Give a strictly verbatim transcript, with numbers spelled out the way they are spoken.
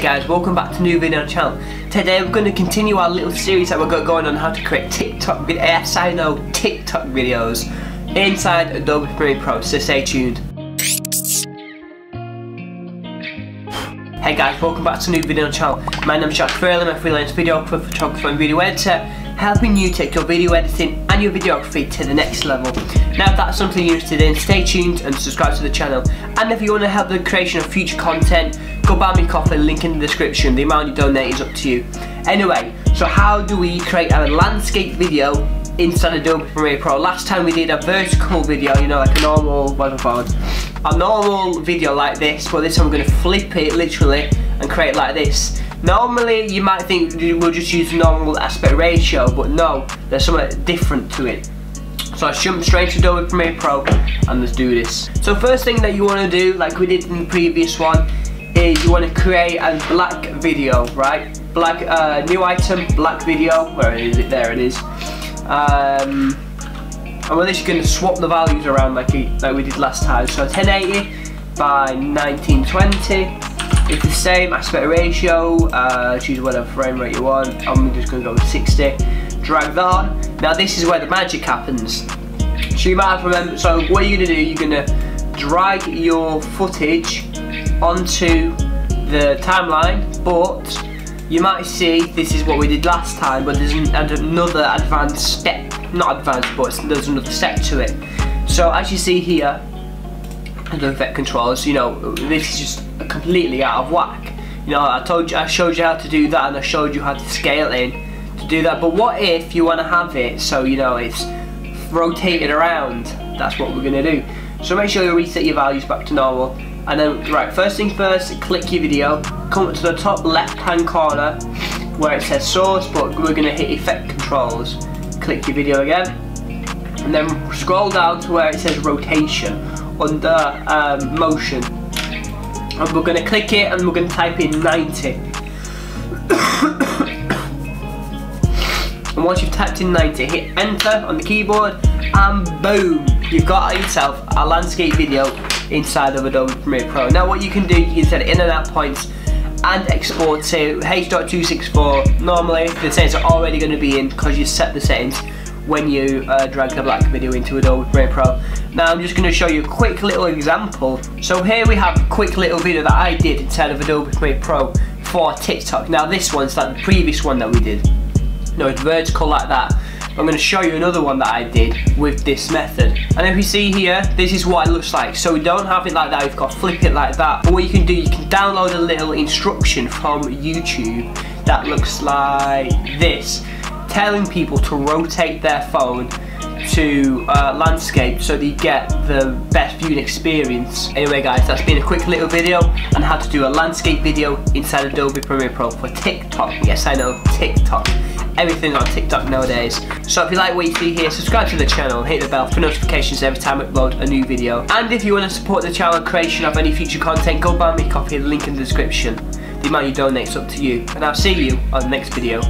Hey guys, welcome back to a new video on the channel. Today we're going to continue our little series that we've got going on how to create TikTok videos, yes I know, TikTok videos inside Adobe Premiere Pro, so stay tuned. Hey guys, welcome back to a new video on the channel. My name is Jack Fernley, I'm a freelance videographer, photographer and video editor, helping you take your video editing and your videography to the next level. Now if that's something you're interested in, stay tuned and subscribe to the channel. And if you want to help the creation of future content, go buy me coffee, link in the description, the amount you donate is up to you. Anyway, so how do we create a landscape video inside Adobe Premiere Pro? Last time we did a vertical video, you know, like a normal, whatever, a normal video like this, but this time I'm going to flip it literally and create like this. Normally you might think we'll just use normal aspect ratio, but no, there's something different to it. So I jump straight to Adobe Premiere Pro and let's do this. So first thing that you want to do, like we did in the previous one, is you want to create a black video, right? Black, uh, new item, black video, where is it? There it is. Um, and we're just going to swap the values around like, it, like we did last time. So ten eighty by nineteen twenty. It's the same aspect ratio, uh, choose whatever frame rate you want. I'm just going to go with sixty, drag that on. Now this is where the magic happens. So you might have to remember, so what you're going to do, you're going to drag your footage onto the timeline, but you might see this is what we did last time, but there's another advanced step, not advanced, but there's another step to it. So as you see here, the effect controls, you know, this is just completely out of whack. You know, I told you, I showed you how to do that, and I showed you how to scale in to do that. But what if you want to have it so you know it's rotated around? That's what we're gonna do. So make sure you reset your values back to normal, and then right. First thing first, click your video. Come up to the top left-hand corner where it says source, but we're gonna hit effect controls. Click your video again, and then scroll down to where it says rotation under um, motion. And we're going to click it and we're going to type in ninety. And once you've typed in ninety, hit enter on the keyboard and boom, you've got yourself a landscape video inside of Adobe Premiere Pro. Now what you can do, you can set in and out points and export to H dot two six four. Normally the settings are already going to be in because you set the settings when you uh, drag the black video into Adobe Premiere Pro. Now I'm just going to show you a quick little example. So here we have a quick little video that I did inside of Adobe Premiere Pro for TikTok. Now this one's like the previous one that we did. No, it's vertical like that. I'm going to show you another one that I did with this method. And if you see here, this is what it looks like. So we don't have it like that, we've got to flip it like that. But what you can do, you can download a little instruction from YouTube that looks like this, telling people to rotate their phone to uh, landscape so that you get the best viewing experience. Anyway guys, that's been a quick little video on how to do a landscape video inside Adobe Premiere Pro for TikTok. Yes I know, TikTok. Everything's on TikTok nowadays. So if you like what you see here, subscribe to the channel, hit the bell for notifications every time I upload a new video. And if you want to support the channel creation of any future content, go buy me a copy of the link in the description. The amount you donate is up to you. And I'll see you on the next video.